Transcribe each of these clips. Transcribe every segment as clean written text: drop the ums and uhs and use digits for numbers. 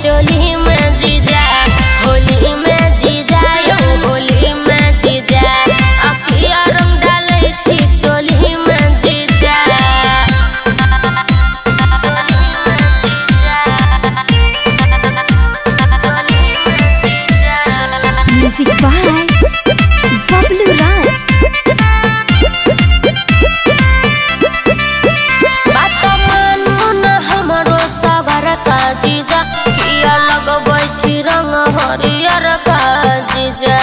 चोली में जीजा होली में जीजा यो होली में जीजा अकिया रंग डाले छी चोली में जीजा चोली में जीजा चोली में जीजा। Music by Bablu Raj. बात मानू ना हमरो सबर का जीजा रंग हरियर का जीजा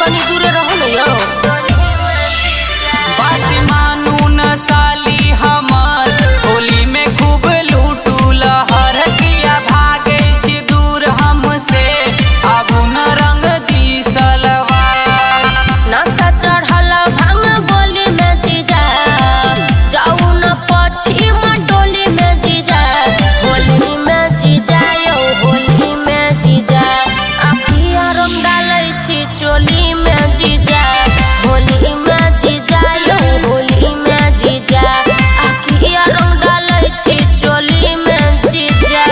कनी दूरे रहो न यो। बात मानू न साली हमार होली में खूब लूटू लहर किया भागे छी दूर हमसे आबू न रंग दिसलवा नशा चढ़ल भांग बोली में जीजा जाऊ न पछी मटोली में जीजा होली में जीजा यो होली में जीजा अकिया रंग डाले छी चोली में जीजा होली में जीजा यो होली में जीजा अकिया रंग डाले छी चोली में जीजा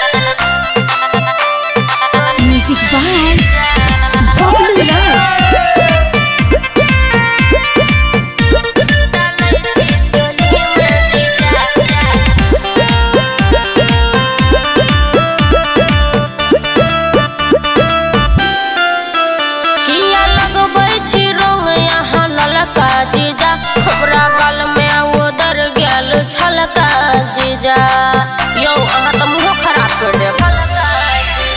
चोली में जीजा चोली में जीजा। बबलू राज। जीजा यो अहाँ तो मुँह खराब कर दे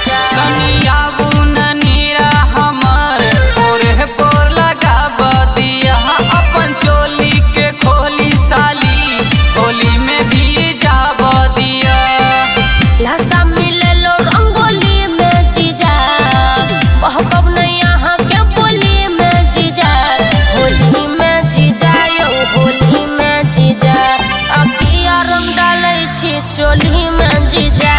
कनिया बुना नीरा हमार पोरे पोर लगा बतिया अपन चोली के खोली साली होली में भी जा बतिया लसा मिले लो रंगोली में जीजा बहकब नहीं यहाँ के बोली में जीजा होली में जीजा यो होली में जीजा चोली में जीजा।